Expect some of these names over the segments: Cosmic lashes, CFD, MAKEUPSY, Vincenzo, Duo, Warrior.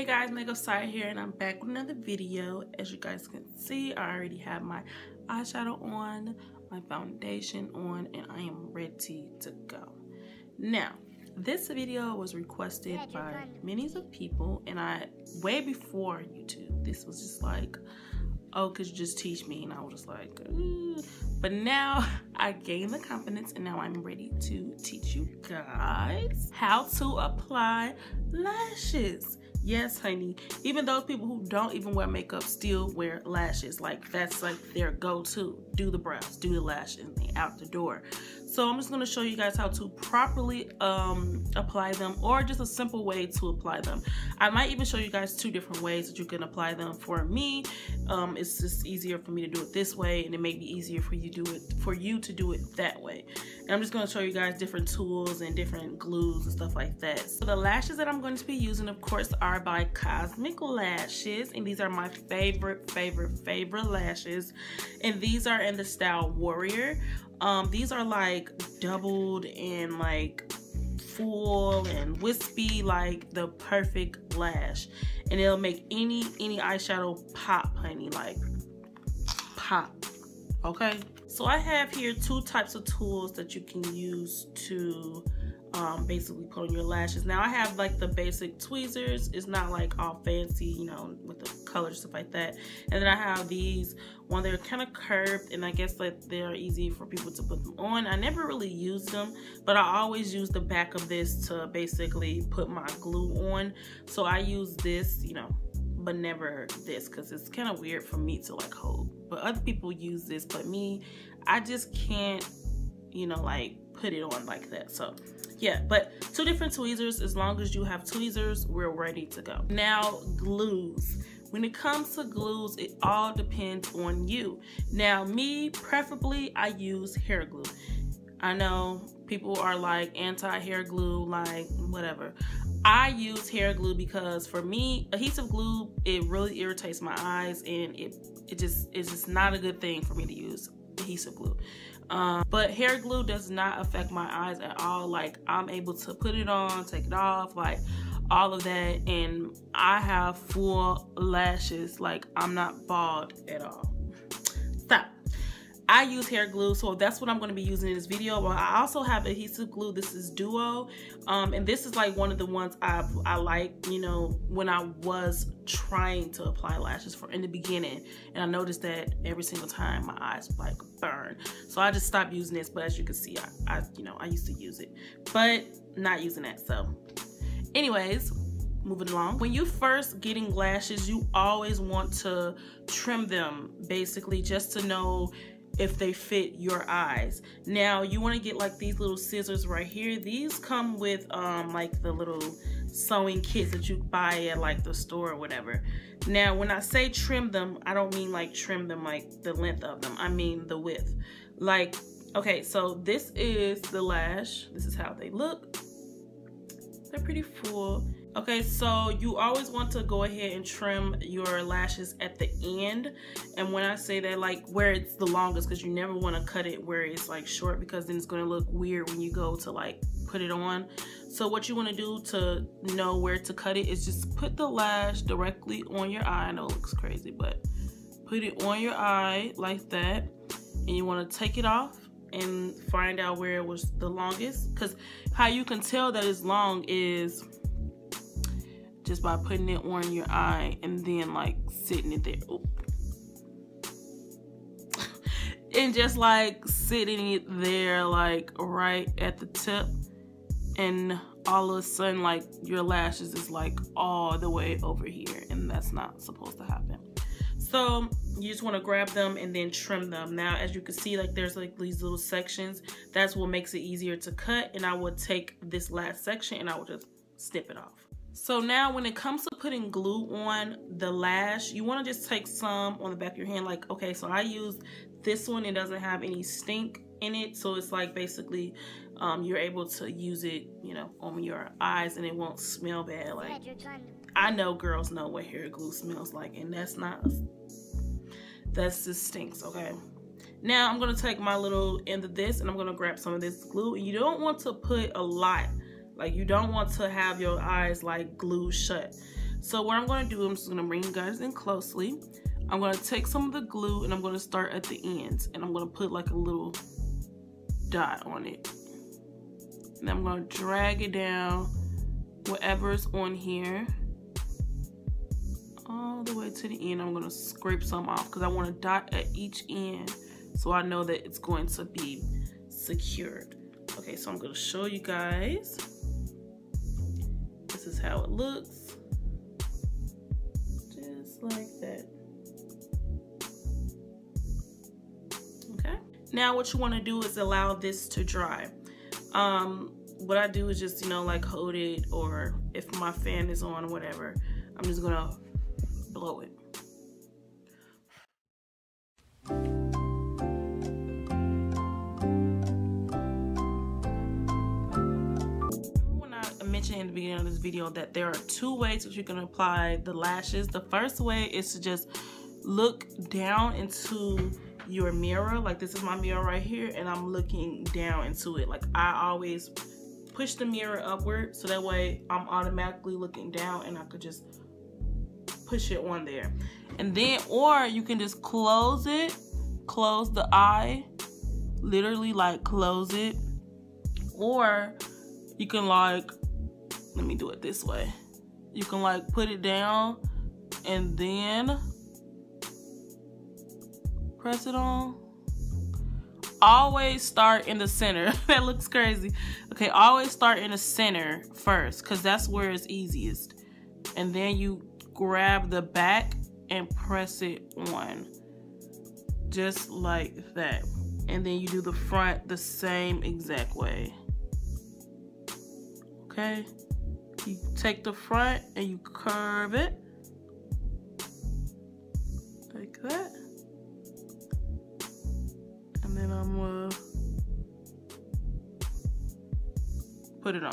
Hey guys, Makeup Side here, and I'm back with another video. As you guys can see, I already have my eyeshadow on, my foundation on, and I am ready to go. Now, this video was requested by many of people, and way before YouTube, this was just like, oh, could you just teach me? And I was just like, ooh. But now I gained the confidence, and now I'm ready to teach you guys how to apply lashes. Yes, honey, even those people who don't even wear makeup still wear lashes. Like, that's like their go-to. Do the brows, do the lashes, and they out the door. So I'm just gonna show you guys how to properly apply them, or just a simple way to apply them. I might even show you guys two different ways that you can apply them. For me, it's just easier for me to do it this way, and it may be easier for you to do it that way. And I'm just gonna show you guys different tools and different glues and stuff like that. So the lashes that I'm going to be using, of course, are by Cosmic Lashes, and these are my favorite lashes, and these are in the style Warrior. These are like doubled and like full and wispy, like the perfect lash, and it'll make any eyeshadow pop, honey, like pop. Okay, so I have here two types of tools that you can use to basically put on your lashes. Now I have like the basic tweezers. It's not like all fancy, you know, with the colors, stuff like that. And then I have these one, they're kind of curved, and I guess like they're easy for people to put them on. I never really use them, but I always use the back of this to basically put my glue on. So I use this, you know, but never this, because it's kind of weird for me to like hold. But other people use this, but me, I just can't, you know, like put it on like that. So yeah, but two different tweezers. As long as you have tweezers, we're ready to go. Now, glues. When it comes to glues, it all depends on you. Now, me, preferably, I use hair glue. I know people are like anti-hair glue, like whatever. I use hair glue because for me, adhesive glue, it really irritates my eyes, and it's just not a good thing for me to use adhesive glue. But hair glue does not affect my eyes at all. Like, I'm able to put it on, take it off, like all of that, and I have full lashes. Like, I'm not bald at all. Stop. I use hair glue, so that's what I'm going to be using in this video. But I also have adhesive glue. This is Duo, and this is like one of the ones I like, you know, when I was trying to apply lashes in the beginning, and I noticed that every single time my eyes like burn, so I just stopped using this. But as you can see, I used to use it, but not using that. So anyways, moving along. When you first getting lashes, you always want to trim them, basically, just to know if they fit your eyes. Now you want to get like these little scissors right here. These come with like the little sewing kits that you buy at like the store or whatever. Now when I say trim them, I don't mean like trim them like the length of them, I mean the width. Like, okay, so this is the lash. This is how they look. They're pretty full. Okay, so you always want to go ahead and trim your lashes at the end. And when I say that, like where it's the longest, because you never want to cut it where it's like short, because then it's going to look weird when you go to like put it on. So what you want to do to know where to cut it is just put the lash directly on your eye. I know it looks crazy, but put it on your eye like that. And you want to take it off and find out where it was the longest. Because how you can tell that it's long is just by putting it on your eye and then like sitting it there. Oop. And just like sitting it there like right at the tip, and all of a sudden like your lashes is like all the way over here, and that's not supposed to happen. So you just want to grab them and then trim them. Now as you can see, like there's like these little sections. That's what makes it easier to cut, and I will take this last section and I will just snip it off. So now when it comes to putting glue on the lash, you want to just take some on the back of your hand. Like, okay, so I use this one. It doesn't have any stink in it, so it's like basically you're able to use it, you know, on your eyes, and it won't smell bad. Like, I know girls know what hair glue smells like, and that's not, that's just stinks. Okay, now I'm going to take my little end of this, and I'm going to grab some of this glue. You don't want to put a lot. Like, you don't want to have your eyes like glued shut. So what I'm going to do, I'm just going to bring you guys in closely. I'm going to take some of the glue and I'm going to start at the ends, and I'm going to put like a little dot on it. And I'm going to drag it down whatever's on here all the way to the end. I'm going to scrape some off because I want a dot at each end so I know that it's going to be secured. Okay, so I'm going to show you guys. This is how it looks. Just like that. Okay. Now what you want to do is allow this to dry. What I do is just, like hold it, or if my fan is on or whatever, I'm just going to blow it. When I mentioned in the beginning of this video that there are two ways that you can apply the lashes. The first way is to just look down into your mirror. Like, this is my mirror right here, and I'm looking down into it. Like, I always push the mirror upward so that way I'm automatically looking down and I could just push it on there. And then, or you can just close it, close the eye, literally like close it, or you can like, let me do it this way, you can like put it down and then press it on. Always start in the center. That looks crazy. Okay, always start in the center first because that's where it's easiest, and then you grab the back and press it on just like that, and then you do the front the same exact way. Okay, you take the front and you curve it like that, and then I'm gonna put it on.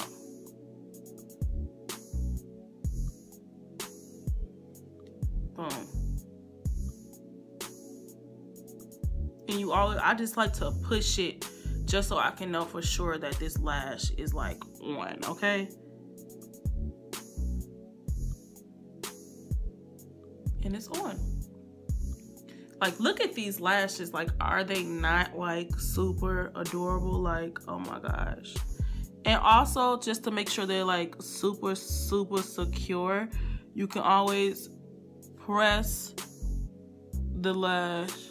Boom. And you always, I just like to push it just so I can know for sure that this lash is like on, okay? And it's on. Like, look at these lashes. Like, are they not like super adorable? Like, oh my gosh. And also, just to make sure they're like super, super secure, you can always press the lash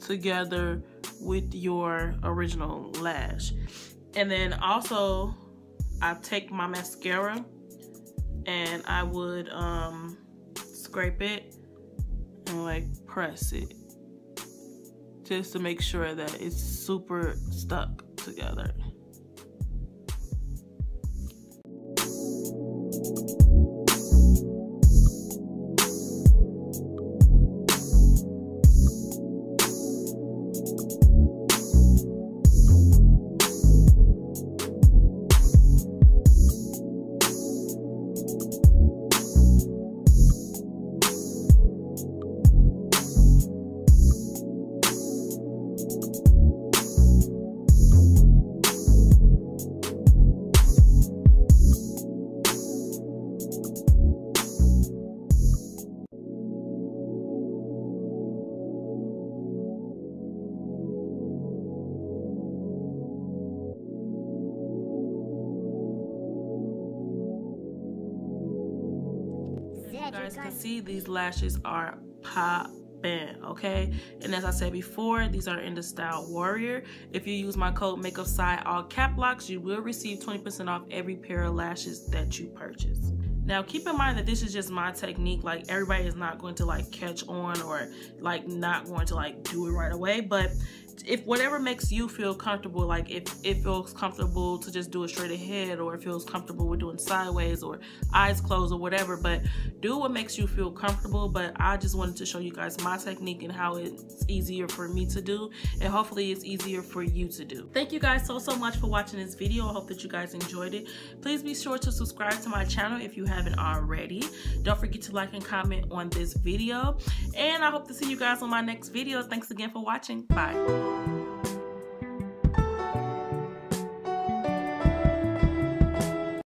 together with your original lash. And then also, I take my mascara and I would scrape it and like press it just to make sure that it's super stuck together. Guys can see these lashes are poppin', okay? And as I said before, these are in the style Warrior. If you use my code MakeupSide, all cap locks, you will receive 20% off every pair of lashes that you purchase. Now keep in mind that this is just my technique. Like, everybody is not going to like catch on or like not going to like do it right away, but if whatever makes you feel comfortable, like if it feels comfortable to just do it straight ahead, or it feels comfortable with doing sideways or eyes closed or whatever, but do what makes you feel comfortable. But I just wanted to show you guys my technique and how it's easier for me to do, and hopefully it's easier for you to do. Thank you guys so much for watching this video. I hope that you guys enjoyed it. Please be sure to subscribe to my channel if you haven't already. Don't forget to like and comment on this video, and I hope to see you guys on my next video. Thanks again for watching. Bye.